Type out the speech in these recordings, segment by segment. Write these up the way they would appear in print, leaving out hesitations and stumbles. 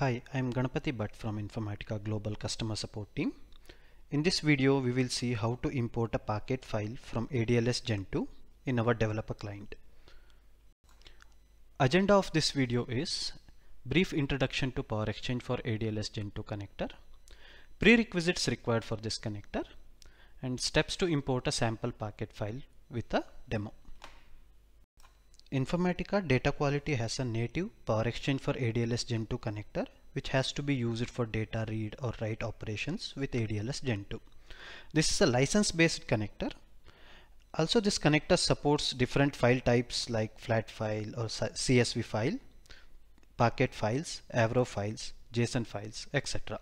Hi, I'm Ganapati Bhatt from Informatica Global Customer Support Team. In this video, we will see how to import a Parquet file from ADLS Gen2 in our developer client. Agenda of this video is brief introduction to PowerExchange for ADLS Gen2 connector, prerequisites required for this connector, and steps to import a sample Parquet file with a demo. Informatica Data Quality has a native PowerExchange for ADLS Gen2 connector which has to be used for data read or write operations with ADLS Gen2. This is a license based connector. Also, this connector supports different file types like flat file or CSV file, Parquet files, Avro files, JSON files, etc.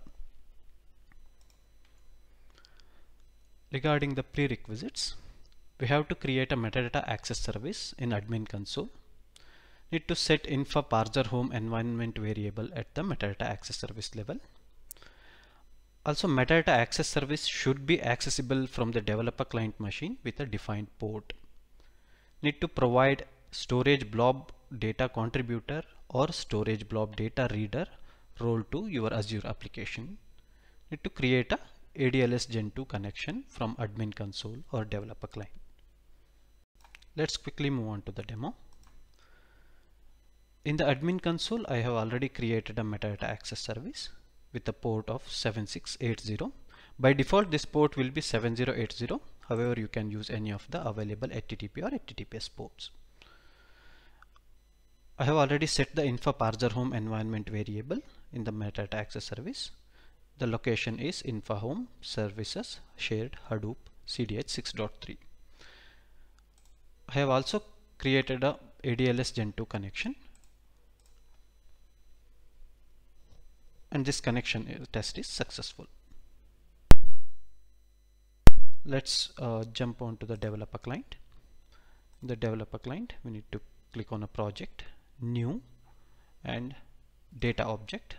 Regarding the prerequisites, we have to create a metadata access service in admin console. Need to set info parser home environment variable at the metadata access service level. Also, metadata access service should be accessible from the developer client machine with a defined port. Need to provide storage blob data contributor or storage blob data reader role to your Azure application. Need to create a ADLS Gen2 connection from admin console or developer client. Let's quickly move on to the demo. In the admin console, I have already created a metadata access service with a port of 7680. By default, this port will be 7080. However, you can use any of the available HTTP or HTTPS ports. I have already set the info parser home environment variable in the metadata access service. The location is info home services shared Hadoop CDH 6.3. I have also created a ADLS Gen2 connection, and this connection test is successful. Let's jump on to the developer client. In the developer client, we need to click on a project, new, and data object.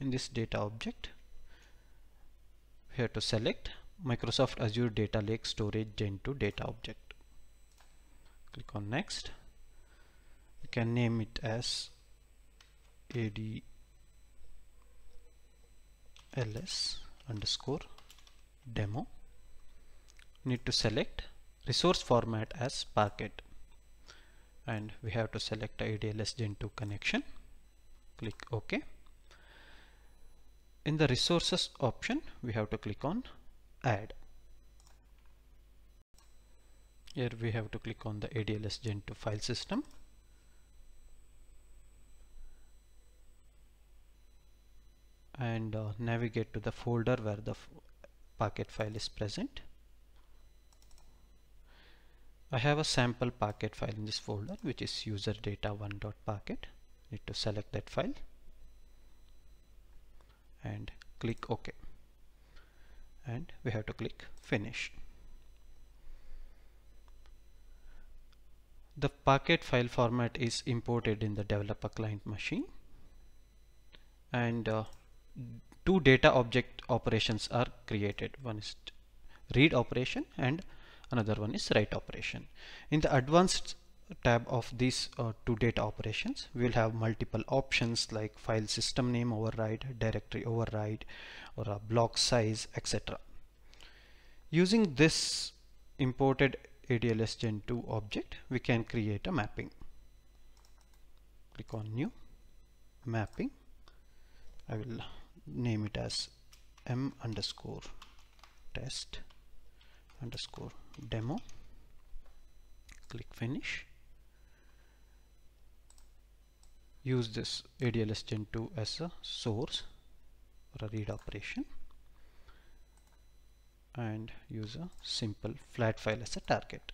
In this data object, we have to select Microsoft Azure Data Lake Storage Gen2 data object. Click on next. You can name it as ADLS_demo. Need to select resource format as Parquet, and we have to select ADLS Gen2 connection. Click OK. In the resources option, we have to click on add. Here we have to click on the ADLS Gen2 file system. And navigate to the folder where the Parquet file is present. I have a sample Parquet file in this folder, which is userdata1.parquet. Need to select that file and click OK, and we have to click finish. The Parquet file format is imported in the developer client machine, and two data object operations are created. One is read operation and another one is write operation. In the advanced tab of these two data operations, we will have multiple options like file system name override, directory override, or a block size, etc. Using this imported ADLS Gen2 object, we can create a mapping. Click on new mapping. I will name it as m_test_demo. Click finish. Use this ADLS Gen2 as a source for a read operation and use a simple flat file as a target.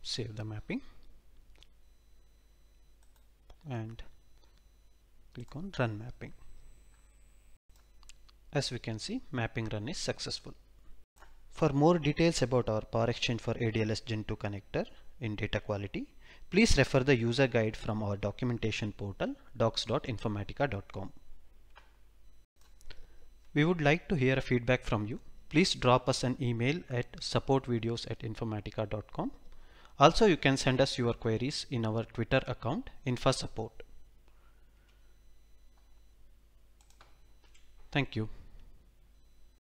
Save the mapping and click on run mapping. As we can see, mapping run is successful. For more details about our PowerExchange for ADLS Gen2 connector in data quality, please refer the user guide from our documentation portal docs.informatica.com. We would like to hear a feedback from you. Please drop us an email at supportvideos@informatica.com Also, you can send us your queries in our Twitter account, InfoSupport. Thank you.